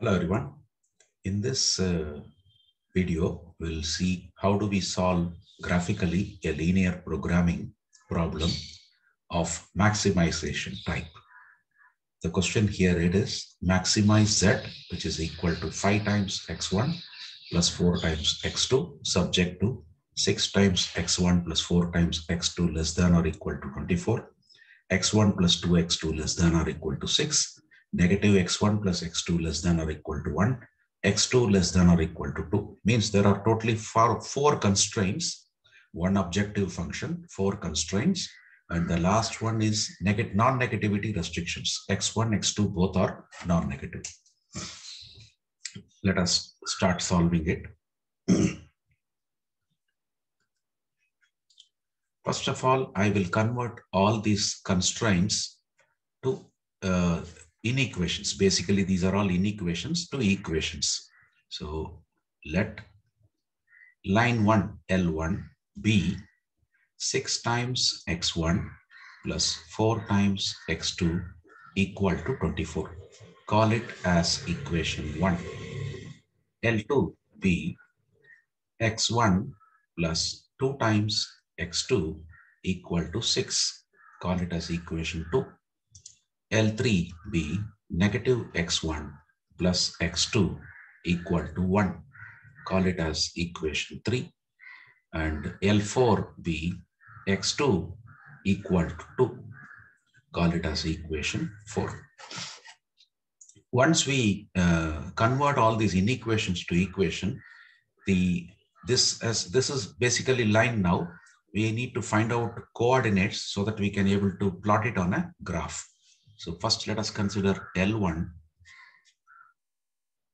Hello everyone. In this video, we'll see how do we solve graphically a linear programming problem of maximization type. The question here it is maximize z, which is equal to 5 times x1 plus 4 times x2 subject to 6 times x1 plus 4 times x2 less than or equal to 24, x1 plus 2x2 less than or equal to 6, negative x1 plus x2 less than or equal to 1, x2 less than or equal to 2. Means there are totally four constraints, one objective function, four constraints, and the last one is non-negativity restrictions. x1, x2 both are non-negative. Let us start solving it. First of all, I will convert all these constraints to inequations. Basically, these are all inequations to equations. So let line 1 L1 be 6 times x1 plus 4 times x2 equal to 24. Call it as equation 1. L2 be x1 plus 2 times x2 equal to 6. Call it as equation 2. L3 be negative x1 plus x2 equal to 1. Call it as equation 3. And L4 be x2 equal to 2. Call it as equation 4. Once we convert all these inequations to equation, this is basically line now. We need to find out coordinates so that we can able to plot it on a graph. So first let us consider L1,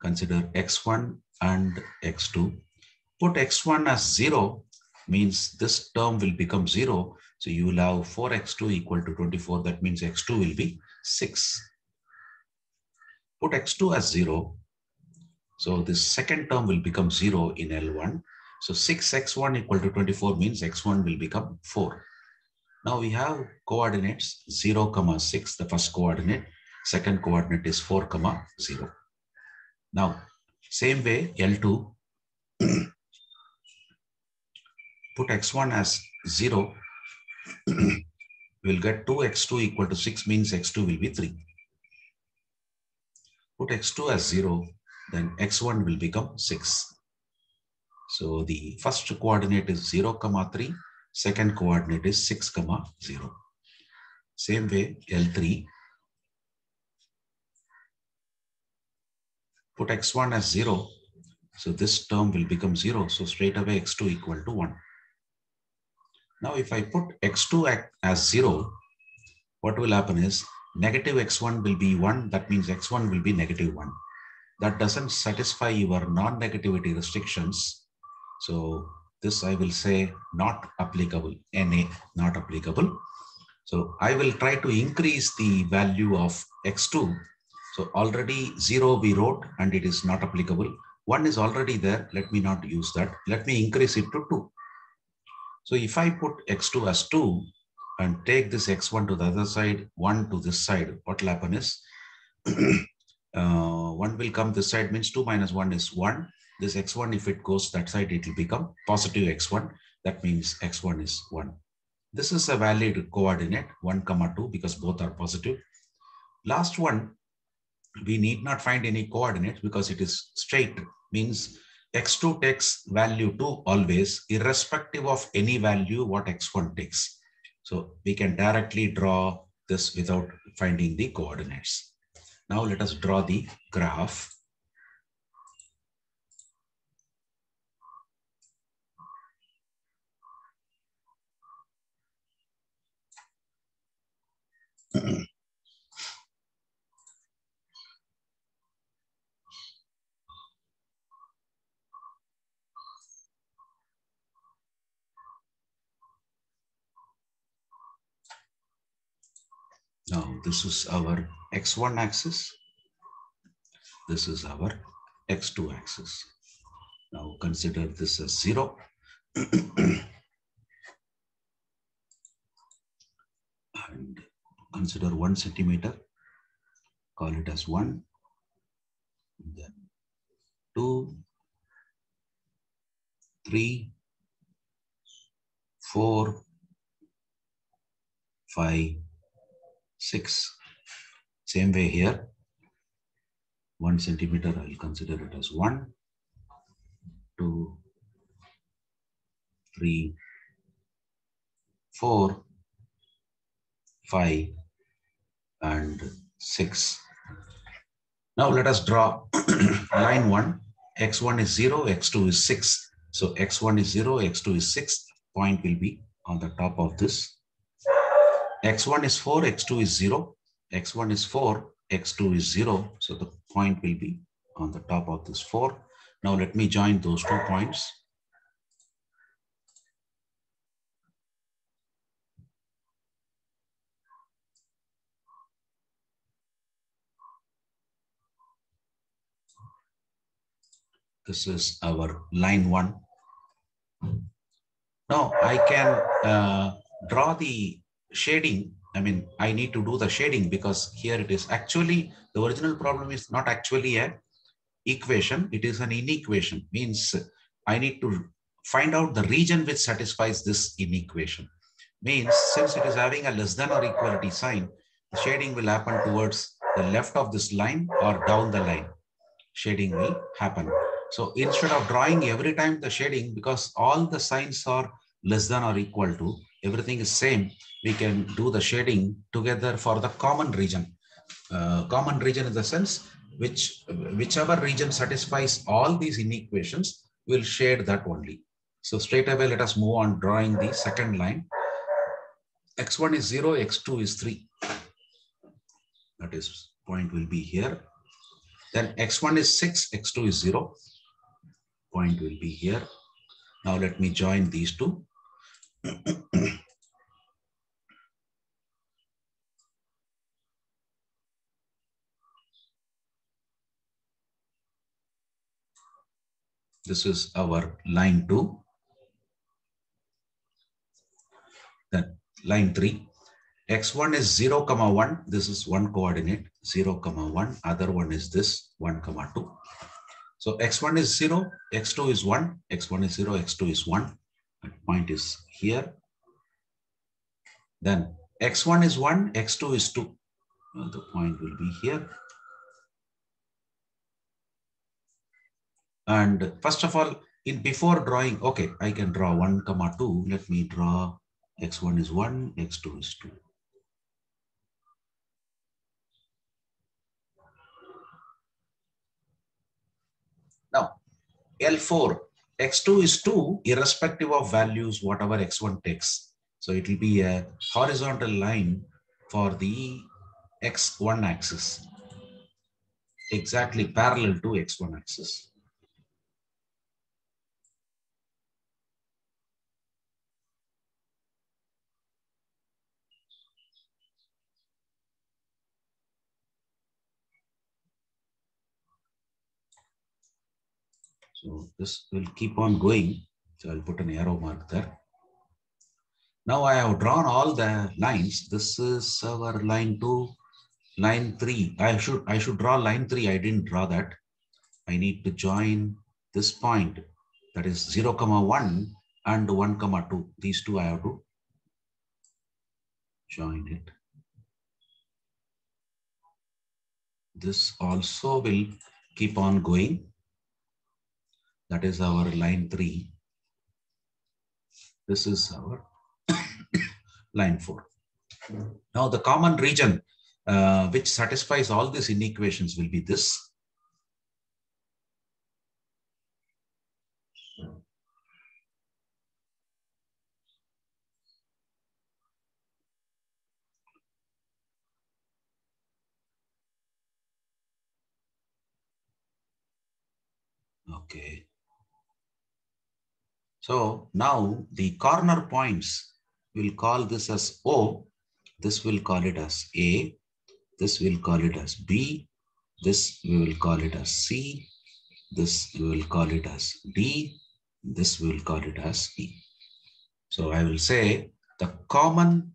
consider x1 and x2. Put x1 as 0 means this term will become 0. So you will have 4x2 equal to 24. That means x2 will be 6. Put x2 as 0. So this second term will become 0 in L1. So 6x1 equal to 24 means x1 will become 4. Now we have coordinates 0, 6, the first coordinate, second coordinate is 4, 0. Now, same way, L2, put x1 as 0, we'll get 2x2 equal to 6 means x2 will be 3. Put x2 as 0, then x1 will become 6. So the first coordinate is 0, 3. Second coordinate is 6, 0. Same way, L3. Put x1 as 0. So this term will become 0. So straight away, x2 equal to 1. Now, if I put x2 as 0, what will happen is negative x1 will be 1. That means x1 will be negative 1. That doesn't satisfy your non-negativity restrictions. So this I will say not applicable, NA, not applicable. So I will try to increase the value of x2. So already 0 we wrote and it is not applicable. 1 is already there. Let me not use that. Let me increase it to 2. So if I put x2 as 2 and take this x1 to the other side, 1 to this side, what will happen is 1 will come this side means 2 minus 1 is 1. This x1, if it goes that side, it will become positive x1. That means x1 is 1. This is a valid coordinate, 1, 2, because both are positive. Last one, we need not find any coordinates because it is straight. Means x2 takes value 2 always, irrespective of any value what x1 takes. So we can directly draw this without finding the coordinates. Now let us draw the graph. Now, this is our x1 axis. This is our x2 axis. Now, consider this as 0. And consider 1 centimeter, call it as 1, 2, 3, 4, 5, 6. Same way here. 1 centimeter, I will consider it as 1, 2, 3, 4, 5, and 6. Now let us draw line 1. X1 is 0, X2 is 6. So X1 is 0, X2 is 6. Point will be on the top of this. X1 is 4, X2 is 0. X1 is 4, X2 is 0. So the point will be on the top of this 4. Now let me join those 2 points. This is our line 1. Now I can draw the shading. I mean, I need to do the shading because here it is actually, the original problem is not actually an equation. It is an inequation, means I need to find out the region which satisfies this inequation. Means since it is having a less than or equality sign, the shading will happen towards the left of this line or down the line. Shading will happen. So instead of drawing every time the shading, because all the signs are less than or equal to, everything is same, we can do the shading together for the common region. Common region in the sense, whichever region satisfies all these inequations, we'll shade that only. So straight away, let us move on drawing the second line. X1 is 0, X2 is 3. That is, point will be here. Then X1 is 6, X2 is 0. Point will be here. Now let me join these two. This is our line 2. Then line 3. X1 is 0, 1. This is one coordinate, 0, 1. Other one is this 1, 2. So X1 is 0, X2 is 1. X1 is 0, X2 is 1. That point is here. Then X1 is 1, X2 is 2. The point will be here. And first of all, before drawing, okay, I can draw 1, 2. Let me draw X1 is 1, X2 is 2. Now, L4, X2 is 2 irrespective of values, whatever X1 takes. So it will be a horizontal line for the X1 axis, exactly parallel to X1 axis. So this will keep on going. So I'll put an arrow mark there. Now I have drawn all the lines. This is our line 2, line 3. I should draw line 3. I didn't draw that. I need to join this point, that is 0, 1 and 1, 2. These two I have to join it. This also will keep on going. That is our line 3. This is our line 4. Now the common region which satisfies all these inequations will be this. Okay. So now the corner points, we'll call this as O, this will call it as A, this will call it as B, this we will call it as C, this we will call it as D, this we will call it as E. So I will say the common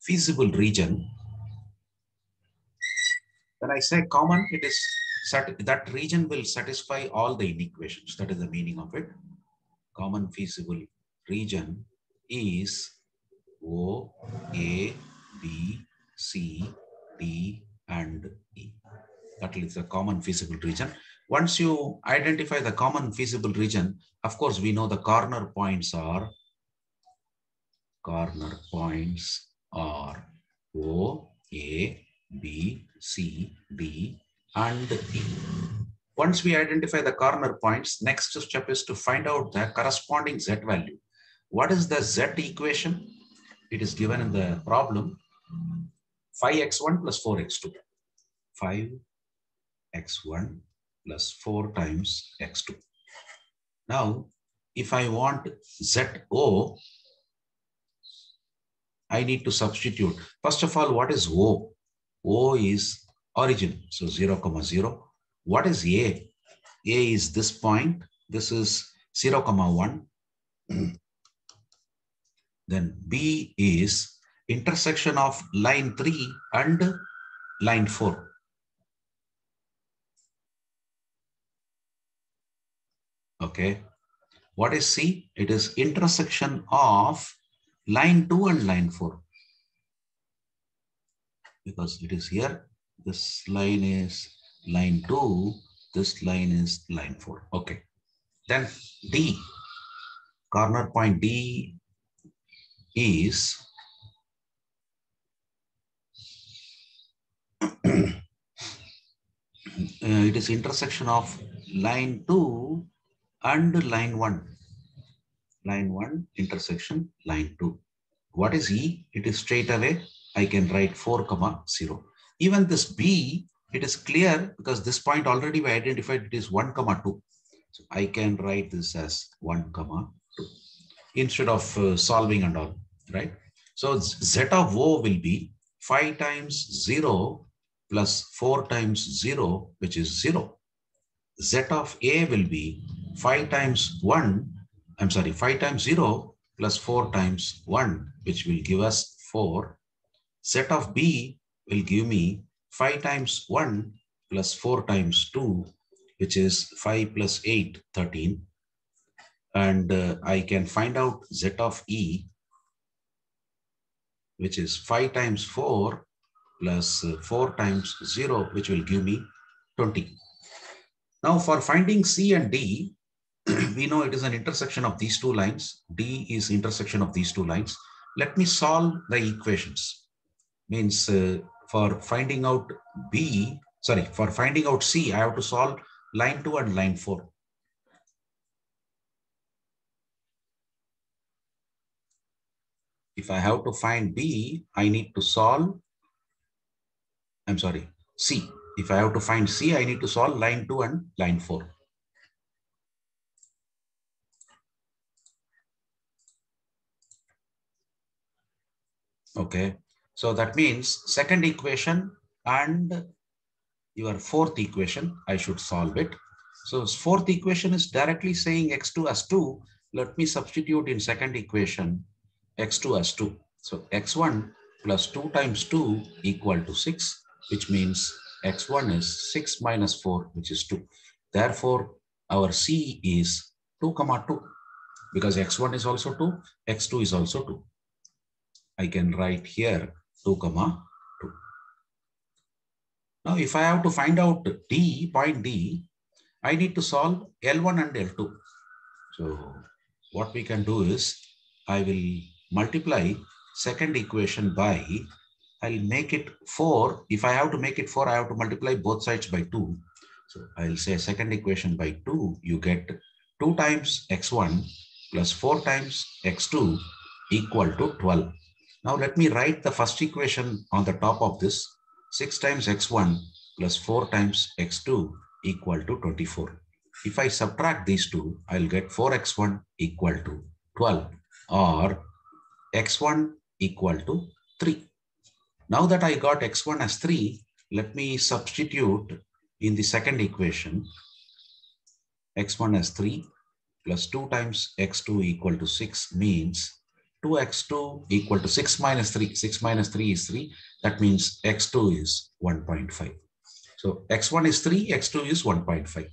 feasible region When I say common, it is that region will satisfy all the inequations. That is the meaning of it. Common feasible region is O, A, B, C, D, and E. That is the common feasible region. Once you identify the common feasible region, of course, we know the corner points are O, A, B, C, D, and E. Once we identify the corner points, next step is to find out the corresponding Z value. What is the Z equation? It is given in the problem 5x1 plus 4x2. 5x1 plus 4 times x2. Now, if I want ZO, I need to substitute. First of all, what is O? O is origin, so 0,0. What is A? A is this point. This is 0,1. Then B is intersection of line 3 and line 4. Okay. What is C? It is intersection of line 2 and line 4. Because it is here, this line is line 2, this line is line 4. Okay. Then D, corner point D is it is intersection of line 2 and line 1. Line 1 intersection line 2. What is E? It is straight away. I can write 4,0. Even this B, it is clear because this point already we identified it is 1,2. So I can write this as 1,2 instead of solving and all, right? So Z of O will be 5 times 0 plus 4 times 0, which is 0. Z of A will be 5 times 0 plus 4 times 1, which will give us 4. Z of B will give me 5 times 1 plus 4 times 2, which is 5 plus 8, 13. And I can find out Z of E, which is 5 times 4 plus 4 times 0, which will give me 20. Now for finding C and D, we know it is an intersection of these two lines. D is intersection of these two lines. Let me solve the equations. Means for finding out C, I have to solve line 2 and line 4. If I have to find B, I need to solve, C. If I have to find C, I need to solve line 2 and line 4. Okay, so that means second equation and your fourth equation, I should solve it. So fourth equation is directly saying x2 as 2. Let me substitute in second equation x2 as 2. So x1 plus 2 times 2 equal to 6, which means x1 is 6 minus 4, which is 2. Therefore, our C is 2,2 because x1 is also 2, x2 is also 2. I can write here 2,2. Now, if I have to find out D, point D, I need to solve L1 and L2. So what we can do is, I will multiply second equation by, I'll make it 4. If I have to make it 4, I have to multiply both sides by 2. So I'll say second equation by 2, you get 2 times x1 plus 4 times x2 equal to 12. Now let me write the first equation on the top of this. 6 times x1 plus 4 times x2 equal to 24. If I subtract these two, I'll get 4x1 equal to 12 or x1 equal to 3. Now that I got x1 as 3, let me substitute in the second equation. x1 as 3 plus 2 times x2 equal to 6 means 2x2 equal to 6 minus 3. 6 minus 3 is 3. That means x2 is 1.5. So x1 is 3, x2 is 1.5.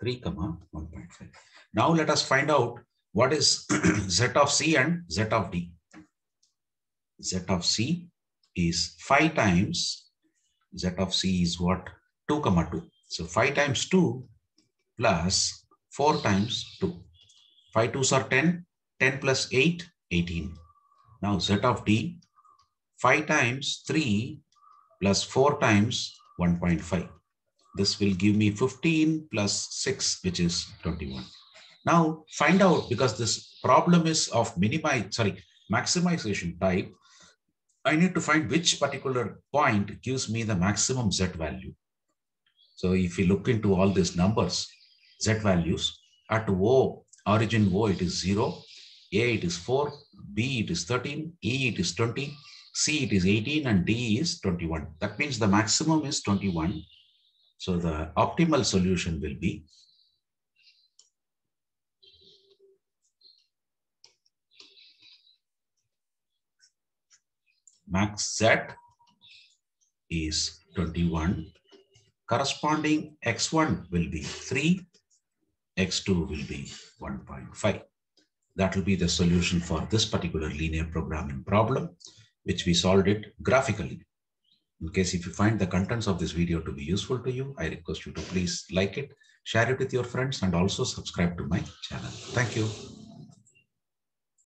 3, 1.5. Now let us find out what is z of c and z of d. Z of c is 5 times, z of c is what? 2, 2. So 5 times 2 plus 4 times 2. 5 2s are 10, 10 plus 8, 18. Now z of d, 5 times 3 plus 4 times 1.5. This will give me 15 plus 6, which is 21. Now find out, because this problem is of maximization type, I need to find which particular point gives me the maximum z value. So if you look into all these numbers, z values, at O, origin O, it is 0, A, it is 4, B, it is 13, E, it is 20, C, it is 18, and D is 21. That means the maximum is 21. So the optimal solution will be max z is 21. Corresponding x1 will be 3, x2 will be 1.5. That will be the solution for this particular linear programming problem, which we solved it graphically. In case if you find the contents of this video to be useful to you, I request you to please like it, share it with your friends, and also subscribe to my channel. Thank you.